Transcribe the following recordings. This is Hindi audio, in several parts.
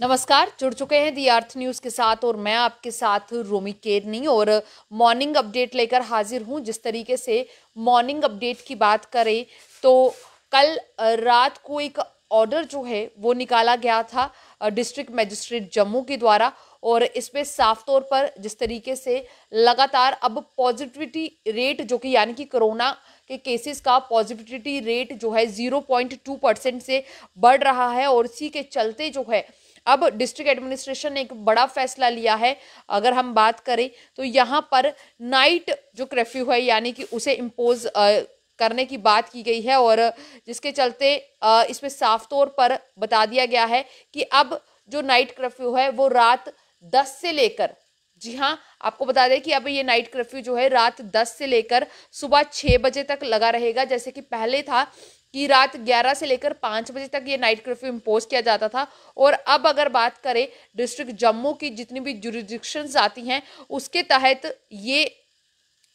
नमस्कार, जुड़ चुके हैं दी अर्थ न्यूज़ के साथ और मैं आपके साथ रोमी केरनी और मॉर्निंग अपडेट लेकर हाजिर हूं। जिस तरीके से मॉर्निंग अपडेट की बात करें तो कल रात को एक ऑर्डर जो है वो निकाला गया था डिस्ट्रिक्ट मजिस्ट्रेट जम्मू के द्वारा और इसमें साफ तौर पर जिस तरीके से लगातार अब पॉजिटिविटी रेट जो कि यानी कि कोरोना के केसेस का पॉजिटिविटी रेट जो है 0.2% से बढ़ रहा है और इसी के चलते जो है अब डिस्ट्रिक्ट एडमिनिस्ट्रेशन ने एक बड़ा फैसला लिया है। अगर हम बात करें तो यहाँ पर नाइट जो कर्फ्यू है यानी कि उसे इम्पोज करने की बात की गई है और जिसके चलते इसमें साफ तौर पर बता दिया गया है कि अब जो नाइट कर्फ्यू है वो रात 10 से लेकर, जी हाँ आपको बता दें कि अब ये नाइट कर्फ्यू जो है रात 10 से लेकर सुबह 6 बजे तक लगा रहेगा। जैसे कि पहले था कि रात 11 से लेकर 5 बजे तक ये नाइट कर्फ्यू इम्पोज किया जाता था और अब अगर बात करें डिस्ट्रिक्ट जम्मू की जितनी भी जुरिडिक्शंस आती हैं उसके तहत ये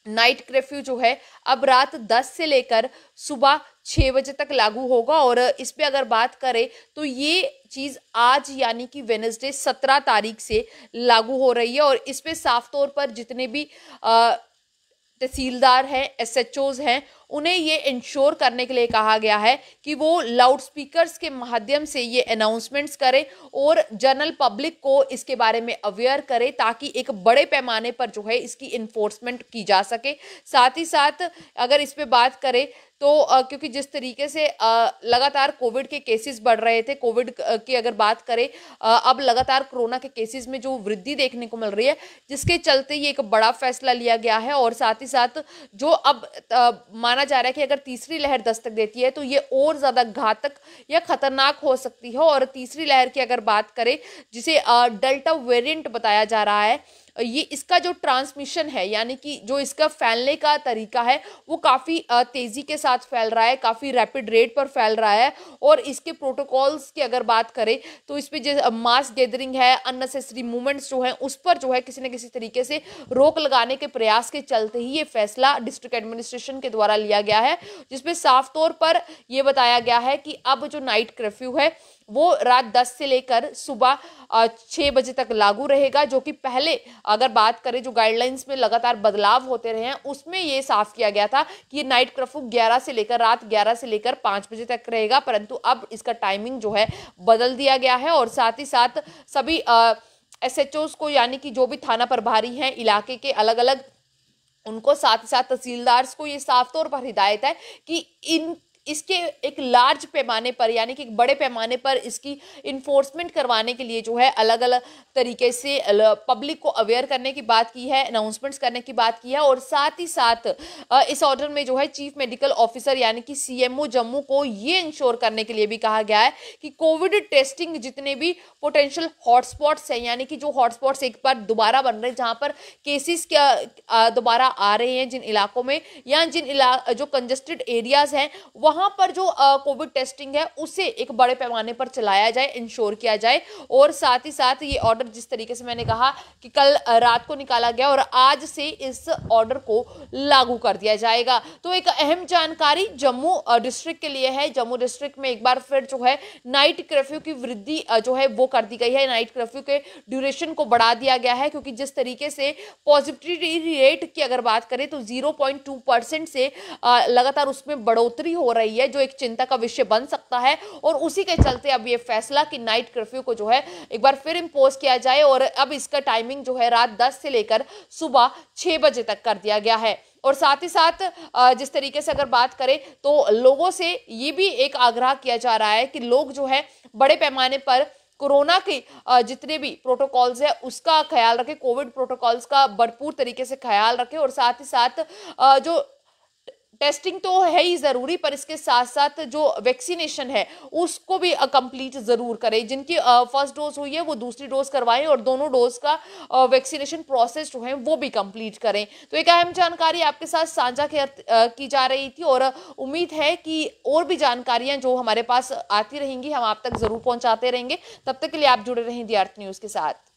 नाइट कर्फ्यू जो है अब रात 10 से लेकर सुबह 6 बजे तक लागू होगा। और इस पे अगर बात करें तो ये चीज़ आज यानी कि वेडनेसडे 17 तारीख से लागू हो रही है और इस पे साफ तौर पर जितने भी तहसीलदार हैं, SHOs हैं, उन्हें ये इंश्योर करने के लिए कहा गया है कि वो लाउडस्पीकर्स के माध्यम से ये अनाउंसमेंट्स करें और जनरल पब्लिक को इसके बारे में अवेयर करें ताकि एक बड़े पैमाने पर जो है इसकी इन्फोर्समेंट की जा सके। साथ ही साथ अगर इस पे बात करें तो क्योंकि जिस तरीके से लगातार कोविड के केसेस बढ़ रहे थे, कोविड की अगर बात करें अब लगातार कोरोना के केसेस में जो वृद्धि देखने को मिल रही है जिसके चलते ये एक बड़ा फैसला लिया गया है। और साथ ही साथ जो अब माना जा रहा है कि अगर तीसरी लहर दस्तक देती है तो ये और ज़्यादा घातक या खतरनाक हो सकती है। और तीसरी लहर की अगर बात करें जिसे डेल्टा वेरिएंट बताया जा रहा है, ये इसका जो ट्रांसमिशन है यानी कि जो इसका फैलने का तरीका है वो काफ़ी तेज़ी के साथ फैल रहा है, काफ़ी रैपिड रेट पर फैल रहा है। और इसके प्रोटोकॉल्स की अगर बात करें तो इस पर जो मास गैदरिंग है, अननेसेसरी मूवमेंट्स जो हैं उस पर जो है किसी न किसी तरीके से रोक लगाने के प्रयास के चलते ही ये फैसला डिस्ट्रिक्ट एडमिनिस्ट्रेशन के द्वारा लिया गया है, जिसमें साफ तौर पर यह बताया गया है कि अब जो नाइट कर्फ्यू है वो रात 10 से लेकर सुबह 6 बजे तक लागू रहेगा। जो कि पहले अगर बात करें जो गाइडलाइंस में लगातार बदलाव होते रहे हैं उसमें ये साफ किया गया था कि ये नाइट कर्फ्यू रात 11 से लेकर 5 बजे तक रहेगा, परंतु अब इसका टाइमिंग जो है बदल दिया गया है। और साथ ही साथ सभी SHOs को यानी कि जो भी थाना प्रभारी हैं इलाके के अलग अलग, उनको साथ ही साथ तहसीलदार्स को ये साफ तौर पर हिदायत है कि इसके एक लार्ज पैमाने पर यानी कि एक बड़े पैमाने पर इसकी इन्फोर्समेंट करवाने के लिए जो है अलग अलग तरीके से पब्लिक को अवेयर करने की बात की है, अनाउंसमेंट्स करने की बात की है। और साथ ही साथ इस ऑर्डर में जो है चीफ मेडिकल ऑफिसर यानी कि CMO जम्मू को ये इंश्योर करने के लिए भी कहा गया है कि कोविड टेस्टिंग जितने भी पोटेंशियल हॉटस्पॉट्स हैं यानी कि जो हॉटस्पॉट्स एक बार दोबारा बन रहे हैं जहाँ पर केसेस दोबारा आ रहे हैं जिन इलाकों में या जो कंजस्टेड एरियाज हैं वहाँ पर जो कोविड टेस्टिंग है उसे एक बड़े पैमाने पर चलाया जाए, इंश्योर किया जाए। और साथ ही साथ ये ऑर्डर जिस तरीके से मैंने कहा कि कल रात को निकाला गया और आज से इस ऑर्डर को लागू कर दिया जाएगा। तो एक अहम जानकारी जम्मू डिस्ट्रिक्ट के लिए है। जम्मू डिस्ट्रिक्ट में एक बार फिर जो है नाइट कर्फ्यू की वृद्धि जो है वो कर दी गई है, नाइट कर्फ्यू के ड्यूरेशन को बढ़ा दिया गया है क्योंकि जिस तरीके से पॉजिटिविटी रेट की अगर बात करें तो 0.2% से लगातार उसमें बढ़ोतरी हो रही है, जो एक चिंता का विषय बन सकता है। और उसी के चलते अब ये फैसला कि नाइट कर्फ्यू को जो है एक बार फिर इंपोज किया जाए और अब इसका टाइमिंग जो है रात 10 से लेकर सुबह 6 बजे तक कर दिया गया है। और साथ ही साथ जिस तरीके से अगर बात करें तो लोगों से ये भी एक आग्रह किया जा रहा है कि लोग जो है बड़े पैमाने पर कोरोना के जितने भी प्रोटोकॉल्स है उसका ख्याल रखें, कोविड प्रोटोकॉल्स का भरपूर तरीके से ख्याल रखें। और साथ ही साथ जो टेस्टिंग तो है ही ज़रूरी पर इसके साथ साथ जो वैक्सीनेशन है उसको भी कंप्लीट ज़रूर करें। जिनकी फर्स्ट डोज हुई है वो दूसरी डोज करवाएं और दोनों डोज का वैक्सीनेशन प्रोसेस जो है वो भी कंप्लीट करें। तो एक अहम जानकारी आपके साथ साझा की जा रही थी और उम्मीद है कि और भी जानकारियां जो हमारे पास आती रहेंगी हम आप तक ज़रूर पहुँचाते रहेंगे। तब तक के लिए आप जुड़े रहें दी अर्थ न्यूज़ के साथ।